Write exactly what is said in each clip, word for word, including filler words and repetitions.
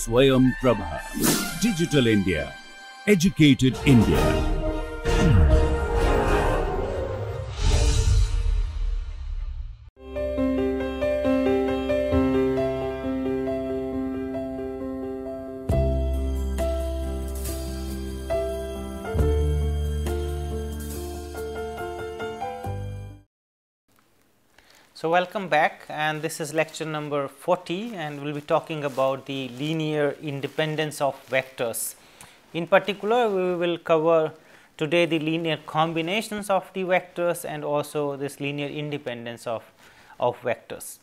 Swayam Prabha. Digital India. Educated India. So welcome back, and this is lecture number forty, and we'll be talking about the linear independence of vectors. In particular, we will cover today the linear combinations of the vectors and also this linear independence of, of vectors.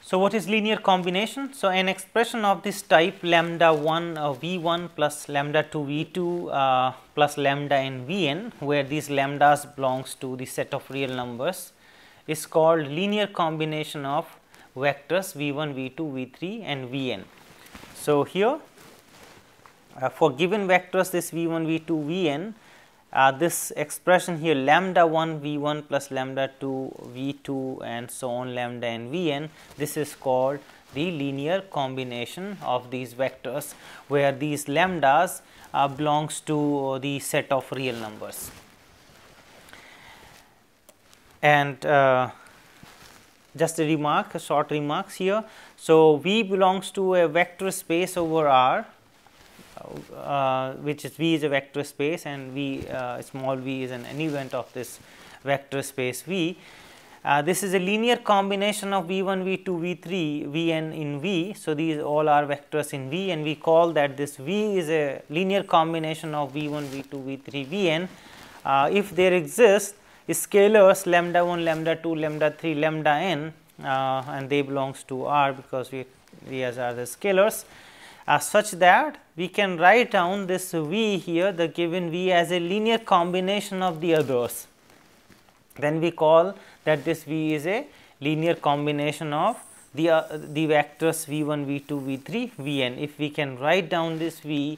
So what is linear combination? So an expression of this type lambda one uh, v one plus lambda two v two uh, plus lambda n vn, where these lambdas belongs to the set of real numbers, is called linear combination of vectors v one, v two, v three and vn. So, here uh, for given vectors this v one, v two, vn, uh, this expression here lambda one v one plus lambda two v two and so on lambda n vn, this is called the linear combination of these vectors, where these lambdas uh, belongs to the set of real numbers. And uh, just a remark, a short remarks here. So, V belongs to a vector space over R, uh, which is V is a vector space, and V uh, small v is an, an event of this vector space V. Uh, this is a linear combination of V one, V two, V three, Vn in V. So, these all are vectors in V, and we call that this V is a linear combination of V one, V two, V three, Vn. Uh, if there exists scalars lambda one, lambda two, lambda three, lambda n uh, and they belongs to R, because we, these are the scalars, uh, such that we can write down this V here, the given V, as a linear combination of the others. Then we call that this V is a linear combination of the, uh, the vectors v one, v two, v three, vn. If we can write down this V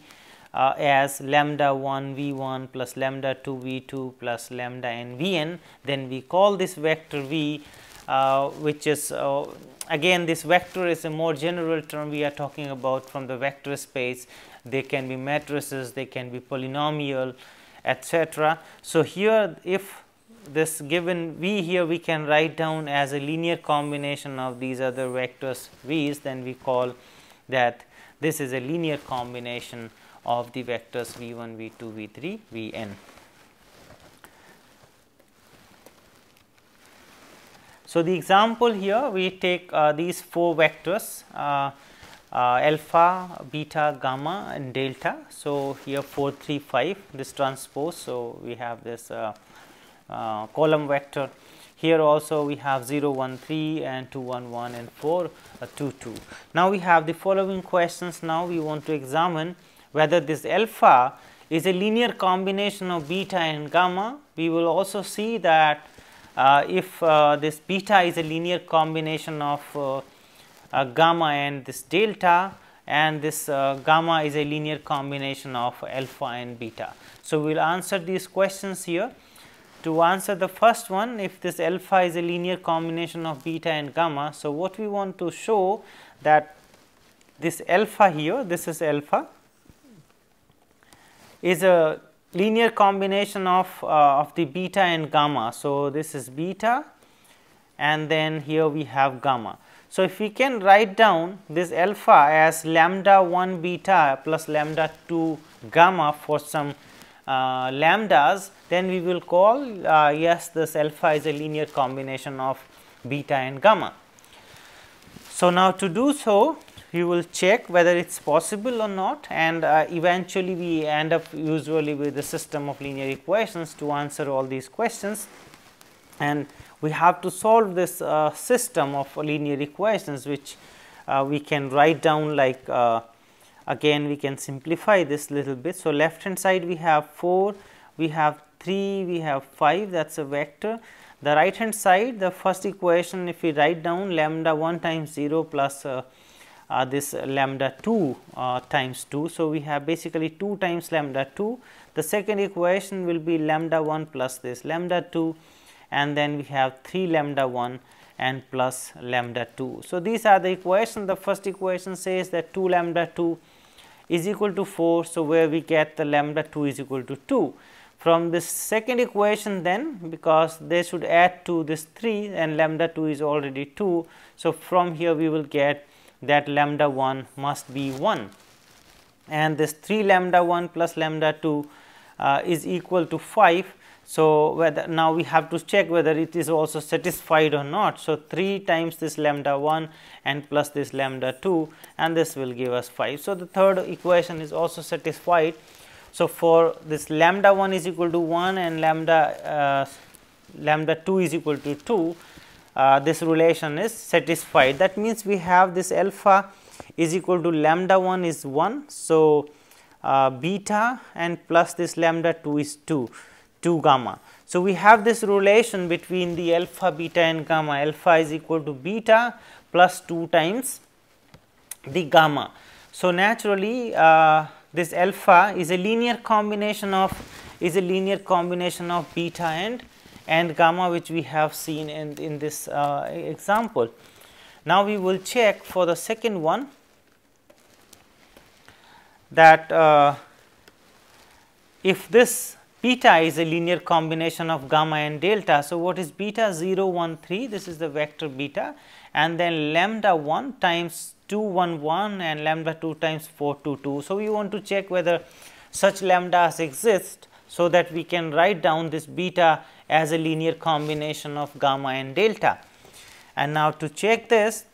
Uh, as lambda one v one plus lambda two v two plus lambda n vn, then we call this vector V, uh, which is uh, again this vector is a more general term. We are talking about from the vector space. They can be matrices, they can be polynomial, et cetera. So, here if this given V here we can write down as a linear combination of these other vectors V's, then we call that this is a linear combination of the vectors v one, v two, v three, vn. So, the example here we take uh, these four vectors uh, uh, alpha, beta, gamma and delta. So, here four, three, five this transpose. So, we have this uh, uh, column vector. Here also we have zero, one, three and two, one, one and four, uh, two, two. Now, we have the following questions. Now, we want to examine whether this alpha is a linear combination of beta and gamma. We will also see that uh, if uh, this beta is a linear combination of uh, uh, gamma and this delta, and this uh, gamma is a linear combination of alpha and beta. So, we will answer these questions here. To answer the first one, if this alpha is a linear combination of beta and gamma. So, what we want to show that this alpha here, this is alpha, is a linear combination of, uh, of the beta and gamma. So, this is beta and then here we have gamma. So, if we can write down this alpha as lambda one beta plus lambda two gamma for some uh, lambdas, then we will call uh, yes, this alpha is a linear combination of beta and gamma. So, now to do so, we will check whether it is possible or not, and uh, eventually we end up usually with a system of linear equations to answer all these questions, and we have to solve this uh, system of linear equations, which uh, we can write down like uh, again we can simplify this little bit. So, left hand side we have four, we have three, we have five, that is a vector. The right hand side, the first equation, if we write down lambda one times zero plus uh, Uh, this lambda two uh, times two. So, we have basically two times lambda two. The second equation will be lambda one plus this lambda two, and then we have three lambda one and plus lambda two. So, these are the equation. The first equation says that two lambda two is equal to four. So, where we get the lambda two is equal to two. From this second equation then, because they should add to this three and lambda two is already two. So, from here we will get that lambda one must be one, and this three lambda one plus lambda two uh, is equal to five. So, whether now we have to check whether it is also satisfied or not. So, three times this lambda one and plus this lambda two, and this will give us five. So, the third equation is also satisfied. So, for this lambda one is equal to one and lambda, uh, lambda two is equal to two, uh, this relation is satisfied. That means, we have this alpha is equal to lambda one is one. So, uh, beta and plus this lambda two is two. two gamma. So, we have this relation between the alpha, beta and gamma. Alpha is equal to beta plus two times the gamma. So, naturally uh, this alpha is a linear combination of is a linear combination of beta and and gamma, which we have seen in, in this uh, example. Now, we will check for the second one that uh, if this beta is a linear combination of gamma and delta. So, what is beta? zero, one, three, this is the vector beta, and then lambda one times two, one, one and lambda two times four, two, two. So, we want to check whether such lambdas exist, so that we can write down this beta as a linear combination of gamma and delta. And now, to check this,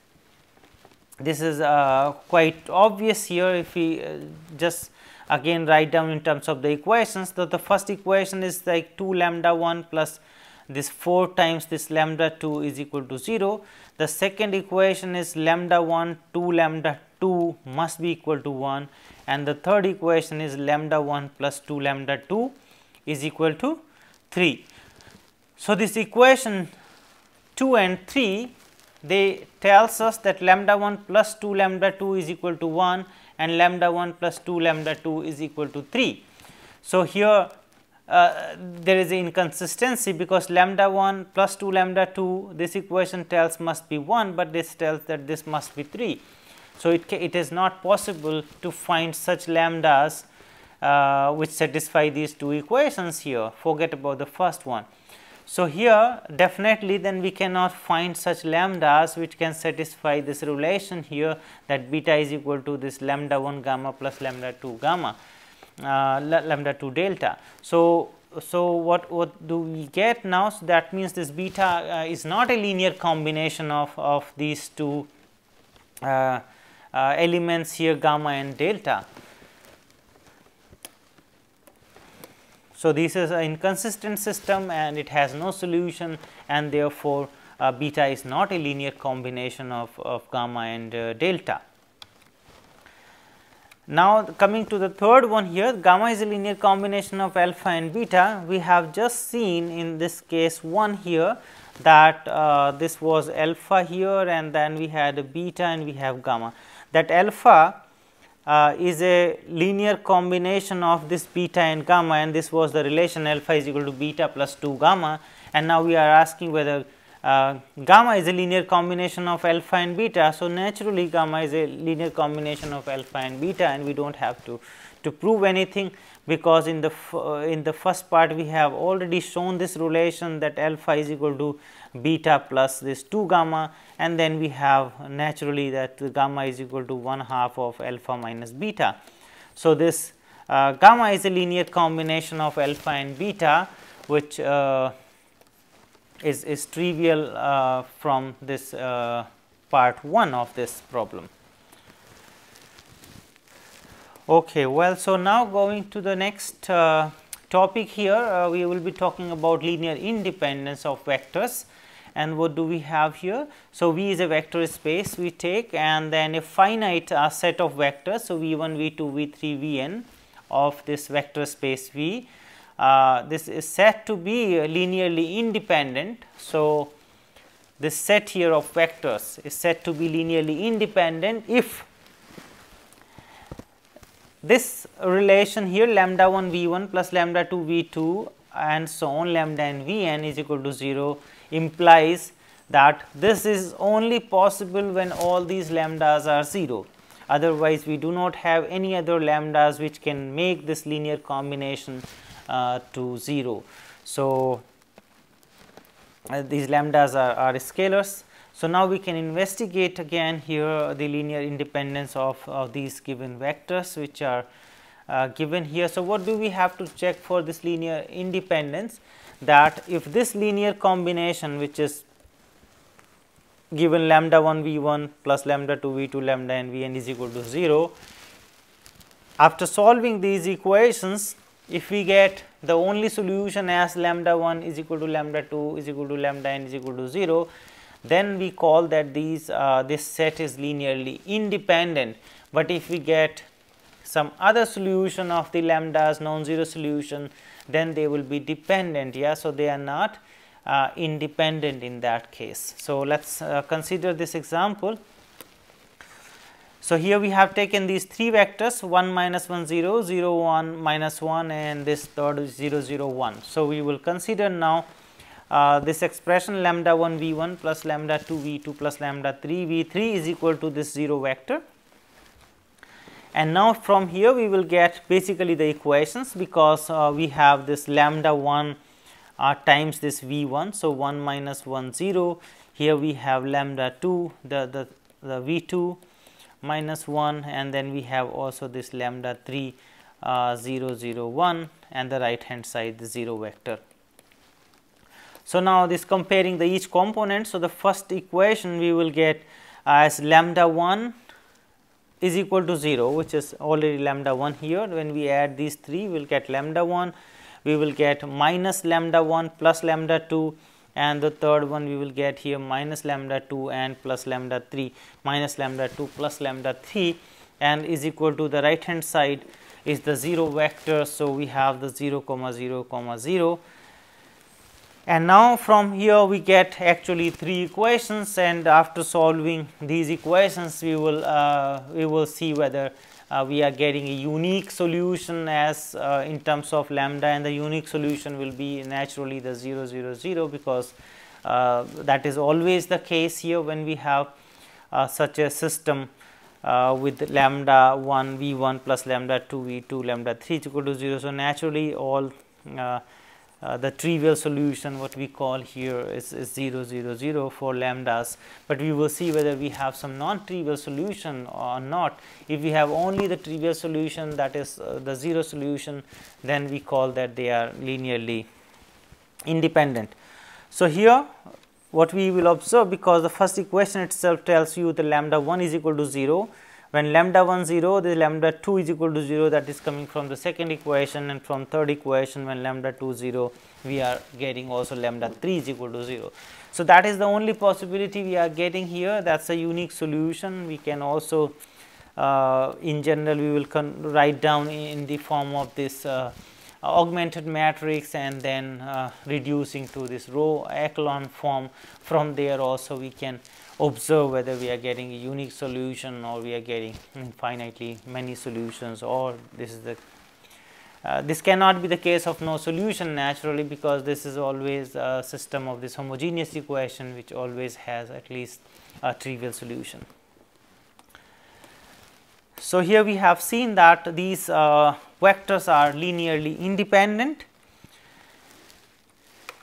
this is uh, quite obvious here if we uh, just again write down in terms of the equations. So, the first equation is like two lambda one plus this four times this lambda two is equal to zero. The second equation is lambda one two lambda two must be equal to one, and the third equation is lambda one plus two lambda two is equal to three. So, this equation two and three, they tells us that lambda one plus two lambda two is equal to one, and lambda one plus two lambda two is equal to three. So, here uh, there is an inconsistency, because lambda one plus two lambda two, this equation tells must be one, but this tells that this must be three. So, it, it is not possible to find such lambdas uh, which satisfy these two equations here. Forget about the first one. So, here definitely then we cannot find such lambdas which can satisfy this relation here, that beta is equal to this lambda one gamma plus lambda two gamma, uh, lambda two delta. So, so what, what do we get now? So, that means this beta uh, is not a linear combination of, of these two uh, uh, elements here, gamma and delta. So, this is an inconsistent system and it has no solution, and therefore, uh, beta is not a linear combination of, of gamma and uh, delta. Now, coming to the third one here, gamma is a linear combination of alpha and beta. We have just seen in this case one here that uh, this was alpha here, and then we had a beta and we have gamma. That alpha Uh, is a linear combination of this beta and gamma, and this was the relation alpha is equal to beta plus two gamma, and now we are asking whether uh, gamma is a linear combination of alpha and beta. So, naturally gamma is a linear combination of alpha and beta, and we do not have to, to prove anything, because in the uh, in the first part we have already shown this relation that alpha is equal to beta plus this two gamma, and then we have naturally that the gamma is equal to one half of alpha minus beta. So, this uh, gamma is a linear combination of alpha and beta, which uh, is, is trivial uh, from this uh, part one of this problem. Okay, well, so now going to the next uh, topic here, uh, we will be talking about linear independence of vectors. And what do we have here? So, V is a vector space we take, and then a finite uh, set of vectors. So, v one, v two, v three, v n of this vector space V. Uh, this is said to be linearly independent. So, this set here of vectors is said to be linearly independent if this relation here lambda one v one plus lambda two v two and so on lambda n v n is equal to zero implies that this is only possible when all these lambdas are zero. Otherwise, we do not have any other lambdas which can make this linear combination uh, to zero. So, uh, these lambdas are, are scalars. So, now we can investigate again here the linear independence of, of these given vectors which are uh, given here. So, what do we have to check for this linear independence? That if this linear combination, which is given lambda one v one plus lambda two v two lambda n v n is equal to zero, after solving these equations, if we get the only solution as lambda one is equal to lambda two is equal to lambda n is equal to zero, then we call that these uh, this set is linearly independent. But if we get some other solution of the lambdas, non-zero solution, then they will be dependent. Yeah, so they are not uh, independent in that case. So let's uh, consider this example. So here we have taken these three vectors one minus one zero, zero one minus one, and this third is zero zero one. So we will consider now Uh, this expression lambda one v one plus lambda two v two plus lambda three v three is equal to this zero vector. And now from here we will get basically the equations, because uh, we have this lambda one uh, times this v one. So, one minus one zero, here we have lambda two, the, the, the v two minus one, and then we have also this lambda three uh, zero zero one, and the right hand side the zero vector. So, now this comparing the each component. So, the first equation we will get as lambda one is equal to zero, which is already lambda one here. When we add these three, we will get lambda one, we will get minus lambda one plus lambda two, and the third one we will get here minus lambda two and plus lambda three, minus lambda two plus lambda three, and is equal to the right hand side is the zero vector. So, we have the zero comma zero comma zero. And now from here we get actually three equations, and after solving these equations we will uh, we will see whether uh, we are getting a unique solution as uh, in terms of lambda, and the unique solution will be naturally the zero zero zero, because uh, that is always the case here when we have uh, such a system uh, with lambda one v one plus lambda two v two lambda three is equal to zero. So naturally all uh, Uh, the trivial solution, what we call here is, is zero zero zero for lambdas, but we will see whether we have some non-trivial solution or not. If we have only the trivial solution, that is uh, the zero solution, then we call that they are linearly independent. So, here what we will observe, because the first equation itself tells you the lambda one is equal to zero. When lambda one zero, the lambda two is equal to zero, that is coming from the second equation, and from third equation when lambda two zero, we are getting also lambda three is equal to zero. So, that is the only possibility we are getting here, that is a unique solution. We can also uh, in general we will write down in the form of this uh, augmented matrix, and then uh, reducing to this row echelon form. From there also we can observe whether we are getting a unique solution, or we are getting infinitely many solutions, or this is the uh, this cannot be the case of no solution naturally, because this is always a system of this homogeneous equation which always has at least a trivial solution. So, here we have seen that these uh, vectors are linearly independent,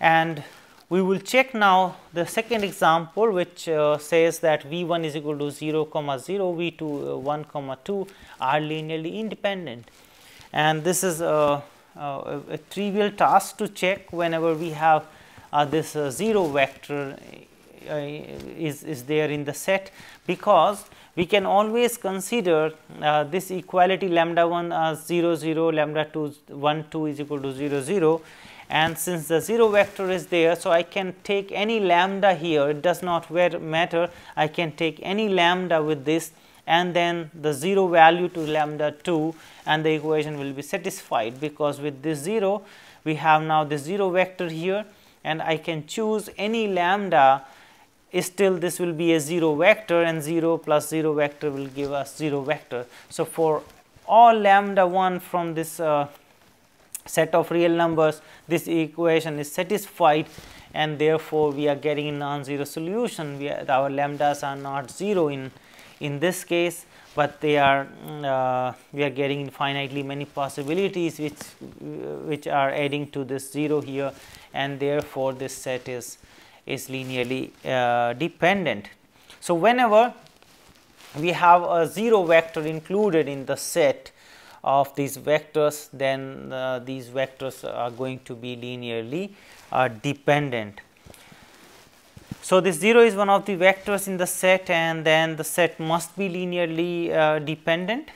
and we will check now the second example, which uh, says that v one is equal to zero comma zero, v two uh, one comma two are linearly independent. And this is a, a, a trivial task to check whenever we have uh, this uh, zero vector uh, is, is there in the set, because we can always consider uh, this equality lambda one as zero zero, lambda two one two is equal to zero zero. And since the zero vector is there, so I can take any lambda here, it does not matter, I can take any lambda with this, and then the zero value to lambda two, and the equation will be satisfied, because with this zero we have now the zero vector here, and I can choose any lambda, still this will be a zero vector, and zero plus zero vector will give us zero vector. So, for all lambda one from this uh, set of real numbers, this equation is satisfied, and therefore we are getting a non-zero solution. We are, our lambdas are not zero in in this case, but they are uh, we are getting infinitely many possibilities which which are adding to this zero here, and therefore this set is is linearly uh, dependent. So whenever we have a zero vector included in the set of these vectors, then uh, these vectors are going to be linearly uh, dependent. So this zero is one of the vectors in the set, and then the set must be linearly uh, dependent.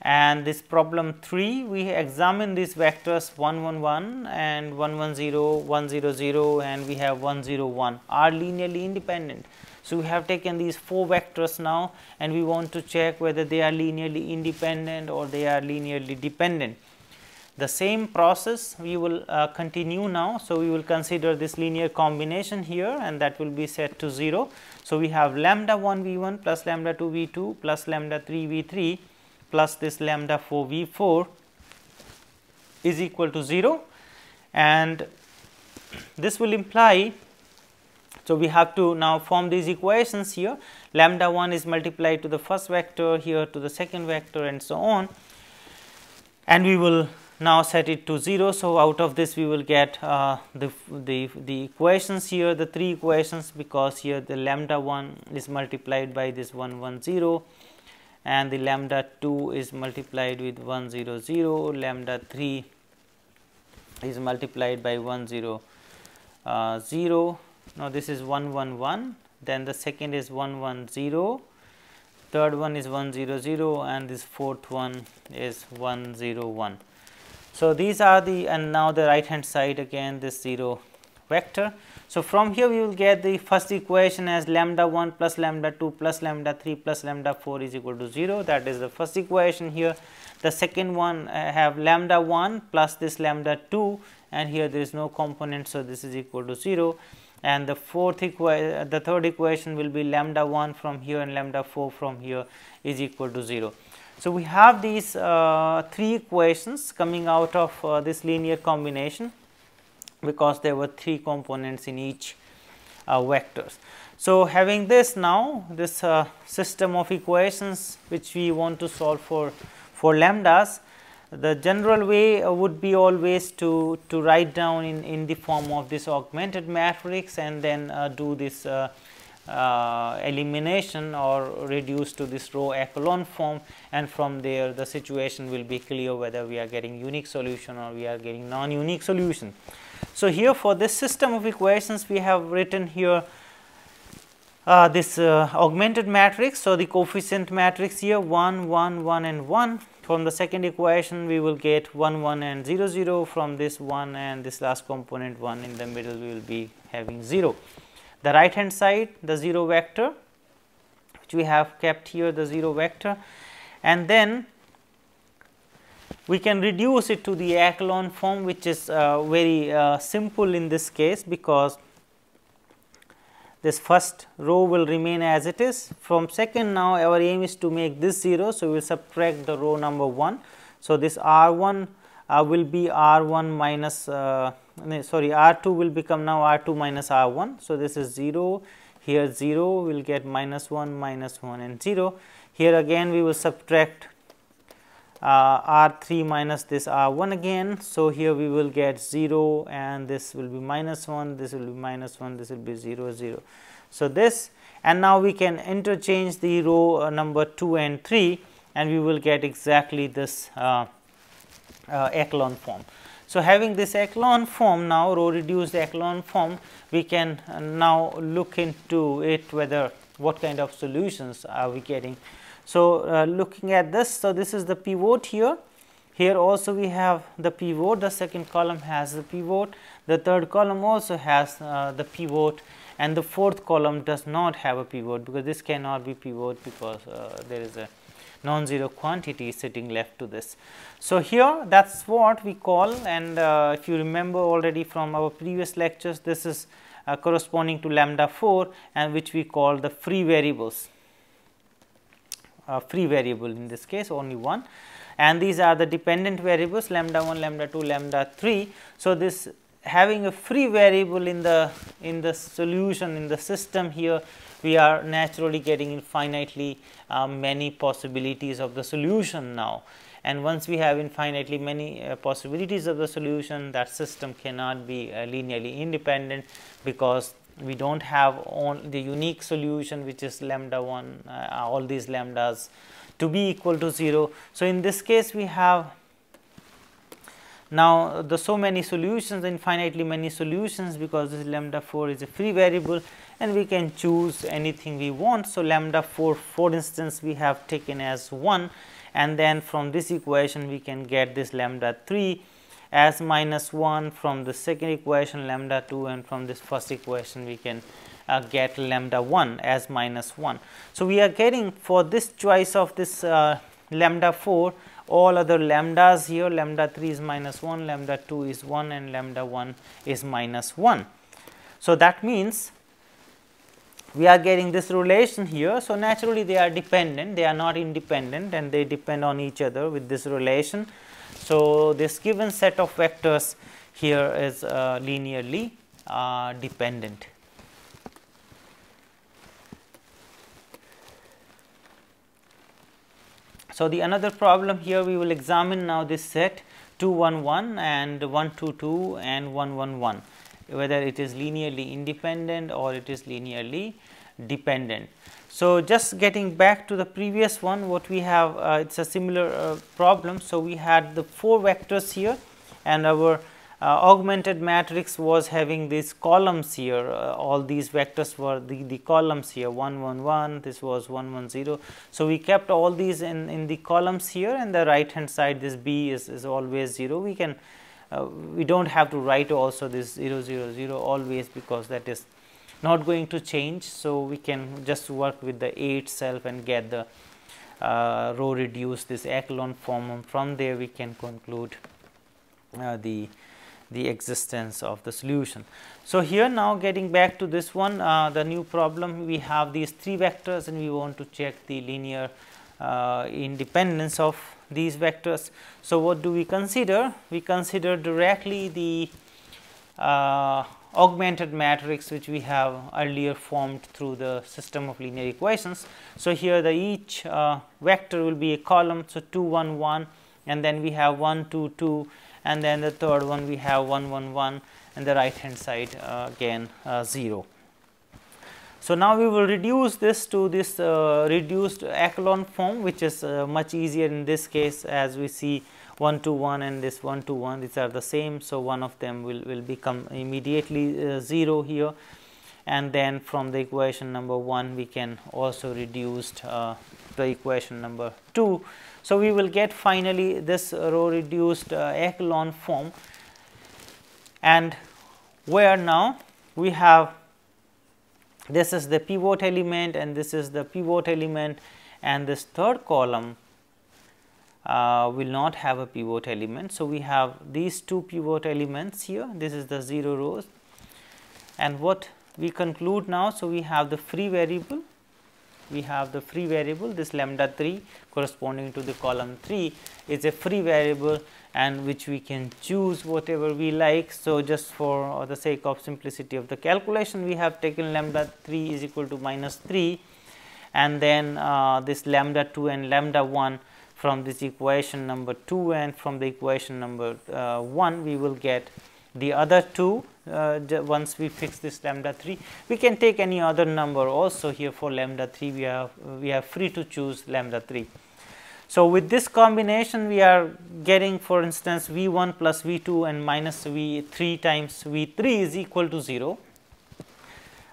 And this problem three, we examine these vectors one one one and one one zero, one zero zero, and we have one zero one are linearly independent. So we have taken these four vectors now, and we want to check whether they are linearly independent or they are linearly dependent. The same process we will uh, continue now. So we will consider this linear combination here, and that will be set to zero. So we have lambda one v one plus lambda two v two plus lambda three v three plus this lambda four v four is equal to zero, and this will imply. So we have to now form these equations here. Lambda one is multiplied to the first vector, here to the second vector, and so on, and we will now set it to zero. So out of this we will get uh, the, the, the equations here, the three equations, because here the lambda one is multiplied by this one one zero, and the lambda two is multiplied with one zero zero, lambda three is multiplied by one zero zero. Now this is one one one, then the second is one one zero, third one is one zero zero, and this fourth one is one zero one. So these are the, and now the right hand side again this zero vector. So from here we will get the first equation as lambda one plus lambda two plus lambda three plus lambda four is equal to zero. That is the first equation here. The second one uh, have lambda one plus this lambda two, and here there is no component, so this is equal to zero. And the fourth equation, the third equation will be lambda one from here and lambda four from here is equal to zero. So we have these uh, three equations coming out of uh, this linear combination, because there were three components in each uh, vectors. So having this now, this uh, system of equations which we want to solve for for lambdas, the general way uh, would be always to to write down in in the form of this augmented matrix, and then uh, do this uh, Uh, elimination or reduce to this row echelon form, and from there the situation will be clear whether we are getting unique solution or we are getting non-unique solution. So here for this system of equations we have written here uh, this uh, augmented matrix. So the coefficient matrix here one one one and one. From the second equation we will get one one and zero zero, from this one and this last component one in the middle we will be having zero. The right hand side, the zero vector which we have kept here, the zero vector, and then we can reduce it to the echelon form, which is uh, very uh, simple in this case, because this first row will remain as it is. From second, now our aim is to make this zero, so we will subtract the row number one. So this R one uh, will be R one minus uh, sorry R two will become now R two minus R one. So this is zero, here zero, we will get minus one, minus one and zero. Here again we will subtract uh, R three minus this R one again. So here we will get zero, and this will be minus one, this will be minus one, this will be zero, zero. So this, and now we can interchange the row uh, number two and three, and we will get exactly this uh, uh, echelon form. So having this echelon form now, row reduced echelon form, we can uh, now look into it whether what kind of solutions are we getting. So uh, looking at this, so this is the pivot here, here also we have the pivot, the second column has the pivot, the third column also has uh, the pivot, and the fourth column does not have a pivot, because this cannot be pivot, because uh, there is a non-zero quantity sitting left to this. So here that is what we call, and uh, if you remember already from our previous lectures, this is uh, corresponding to lambda four, and which we call the free variables, uh, free variable in this case only one, and these are the dependent variables lambda one, lambda two, lambda three. So this having a free variable in the in the solution, in the system here, we are naturally getting infinitely uh, many possibilities of the solution now. And once we have infinitely many uh, possibilities of the solution, that system cannot be uh, linearly independent, because we do not have on the unique solution which is lambda one, uh, all these lambdas to be equal to zero. So, in this case we have now the so many solutions, infinitely many solutions, because this lambda four is a free variable and we can choose anything we want. So, lambda four for instance we have taken as one, and then from this equation we can get this lambda three as minus one, from the second equation lambda two, and from this first equation we can uh, get lambda one as minus one. So, we are getting for this choice of this uh, lambda four all other lambdas here, lambda three is minus one, lambda two is one, and lambda one is minus one. So, that means we are getting this relation here. So, naturally they are dependent, they are not independent, and they depend on each other with this relation. So, this given set of vectors here is uh, linearly uh, dependent. So, the another problem here we will examine now this set two one one and one two two and one one one, whether it is linearly independent or it is linearly dependent. So, just getting back to the previous one, what we have uh, it is a similar uh, problem. So, we had the four vectors here, and our uh, augmented matrix was having these columns here, uh, all these vectors were the, the columns here one one one, this was one one zero. So, we kept all these in, in the columns here, and the right hand side this b is, is always zero. We can uh, we do not have to write also this zero zero zero always, because that is not going to change. So, we can just work with the A itself and get the uh, row reduce this echelon form. From there we can conclude uh, the the existence of the solution. So, here now getting back to this one, uh, the new problem, we have these three vectors and we want to check the linear uh, independence of these vectors. So, what do we consider? We consider directly the uh, augmented matrix which we have earlier formed through the system of linear equations. So, here the each uh, vector will be a column. So, two one one, and then we have one two two, and then the third one we have one one one, and the right hand side uh, again uh, zero. So, now we will reduce this to this uh, reduced echelon form, which is uh, much easier in this case, as we see one two one and this one two one, these are the same. So, one of them will, will become immediately uh, zero here, and then from the equation number one we can also reduce uh, the equation number two. So, we will get finally this row reduced uh, echelon form, and where now we have this is the pivot element, and this is the pivot element, and this third column Uh, will not have a pivot element. So, we have these two pivot elements here, this is the zero rows, and what we conclude now. So, we have the free variable, we have the free variable, this lambda three corresponding to the column three is a free variable, and which we can choose whatever we like. So, just for the sake of simplicity of the calculation, we have taken lambda three is equal to minus three, and then uh, this lambda two and lambda one from this equation number two, and from the equation number uh, one we will get the other two. Uh, once we fix this lambda three, we can take any other number also here. For lambda three we are we are free to choose lambda three. So, with this combination we are getting, for instance, v one plus v two and minus v three times v three is equal to zero.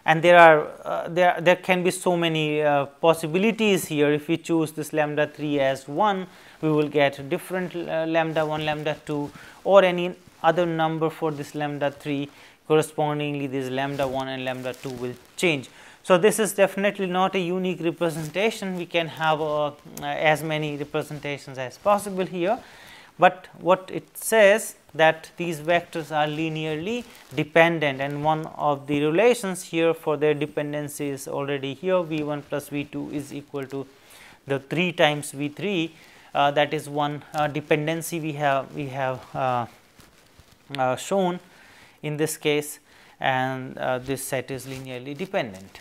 And there are uh, there there can be so many uh, possibilities here. If we choose this lambda three as one, we will get different uh, lambda one, lambda two, or any other number for this lambda three. Correspondingly, this lambda one and lambda two will change. So, this is definitely not a unique representation. We can have uh, as many representations as possible here, but what it says that these vectors are linearly dependent, and one of the relations here for their dependency is already here. v one plus v two is equal to the three times v three, uh, that is one uh, dependency we have we have uh, uh, shown in this case, and uh, this set is linearly dependent.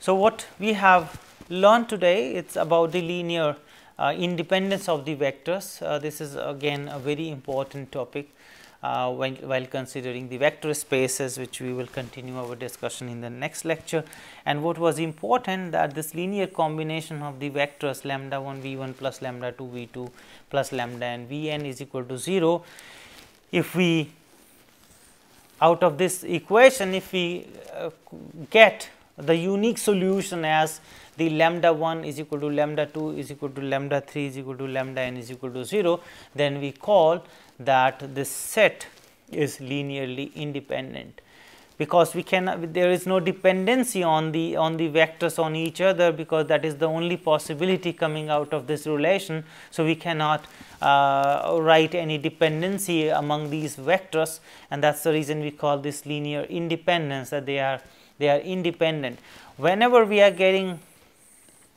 So, what we have learned today, it is about the linear uh, independence of the vectors. Uh, this is again a very important topic uh, when, while considering the vector spaces, which we will continue our discussion in the next lecture. And what was important, that this linear combination of the vectors lambda one v one plus lambda two v two plus lambda and v n is equal to zero. If we out of this equation, if we uh, get the unique solution as the lambda one is equal to lambda two is equal to lambda three is equal to lambda n is equal to zero, then we call that this set is linearly independent, because we cannot, there is no dependency on the on the vectors on each other, because that is the only possibility coming out of this relation. So, we cannot uh, write any dependency among these vectors, and that is the reason we call this linear independence, that they are they are independent. Whenever we are getting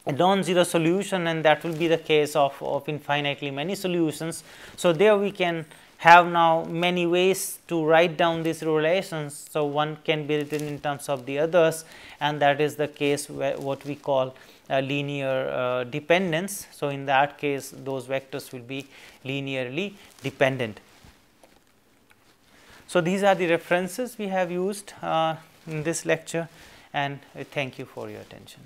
a non-zero solution, and that will be the case of, of infinitely many solutions. So, there we can have now many ways to write down these relations. So, one can be written in terms of the others, and that is the case where what we call a linear uh, dependence. So, in that case those vectors will be linearly dependent. So, these are the references we have used uh, in this lecture, and I thank you for your attention.